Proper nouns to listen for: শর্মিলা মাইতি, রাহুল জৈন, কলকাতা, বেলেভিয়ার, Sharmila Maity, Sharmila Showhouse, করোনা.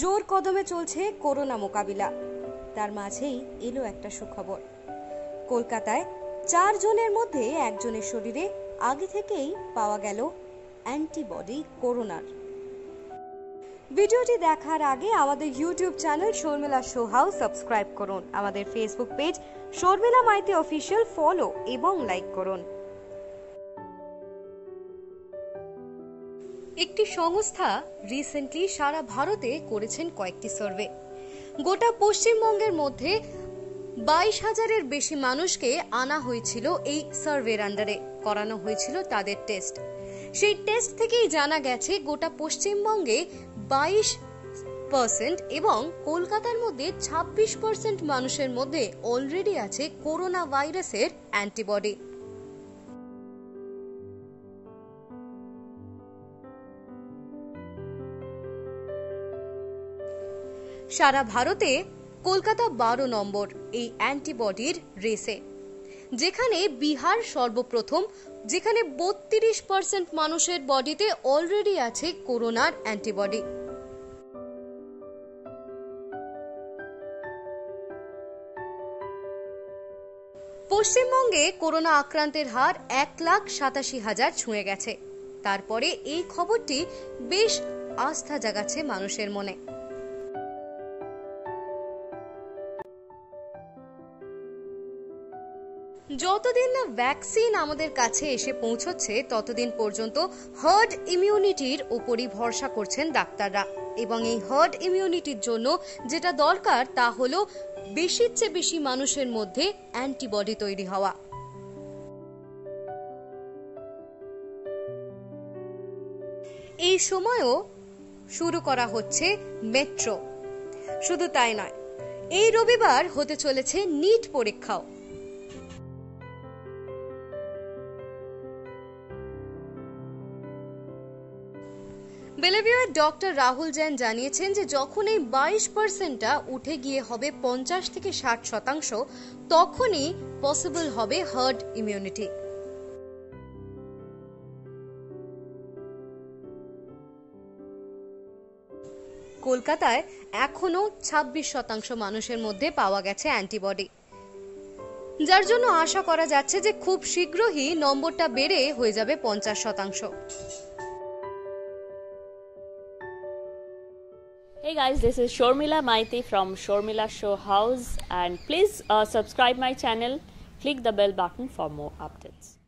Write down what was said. जोर कदमे चलছে করোনা মোকাবিলা। তার মাঝেই এলো একটা সুখবর। কলকাতায় 4 জনের মধ্যে 1 জনের শরীরে আগে থেকেই পাওয়া গেল অ্যান্টিবডি করোনার। ভিডিওটি দেখার আগে আমাদের YouTube channel Sharmila show house subscribe করুন, আমাদের Facebook page শর্মিলা মাইতি official follow এবং লাইক করুন। একটি সংস্থা রিসেন্টলি সারা ভারতে করেছেন কয়েকটি সার্ভে। গোটা পশ্চিমবঙ্গের মধ্যে 22,000-এর বেশি মানুষকে আনা হয়েছিল এই সার্ভের আন্ডারে, করানো হয়েছিল তাদের টেস্ট। সেই টেস্ট থেকেই জানা গেছে গোটা পশ্চিমবঙ্গে 22% এবং কলকাতার মধ্যে 26% মানুষের মধ্যে অলরেডি আছে করোনা ভাইরাসের অ্যান্টিবডি। সারা ভারতে কলকাতা 12 নম্বর এই অ্যান্টিবডির রেসে, যেখানে বিহার সর্বপ্রথম, যেখানে 32% মানুষের বডিতে অলরেডি আছে করোনার অ্যান্টিবডি। পশ্চিমবঙ্গে করোনা আক্রান্তের হার 1,87,000 ছুঁয়ে গেছে। তারপরে এই খবরটি বেশ আস্থা জাগাচ্ছে মানুষের মনে। যতদিন না ভ্যাকসিন আমাদের কাছে এসে পৌঁছচ্ছে ততদিন পর্যন্ত হার্ড ইমিউনিটির উপরই ভরসা করছেন ডাক্তাররা, এবং এই হার্ড ইমিউনিটির জন্য যেটা দরকার তা হলো বেশির চেয়ে বেশি মানুষের মধ্যে অ্যান্টিবডি তৈরি হওয়া। এই সময়ও শুরু করা হচ্ছে মেট্রো। শুধু তাই নয়, এই রবিবার হতে চলেছে নিট পরীক্ষাও। বেলেভিয়ার ডক্টর রাহুল জৈন জানিয়েছেন যে যখন এই 22%টা উঠে গিয়ে হবে 50 থেকে 60%, তখনই পসিবল হবে হার্ড ইমিউনিটি। কলকাতায় এখনো 26% মানুষের মধ্যে পাওয়া গেছে অ্যান্টিবডি, যার জন্য আশা করা যাচ্ছে যে খুব শীঘ্রই নম্বরটা বেড়ে হয়ে যাবে 50%। Hey guys, this is Sharmila Maity from Sharmila Showhouse, and please subscribe my channel, click the bell button for more updates.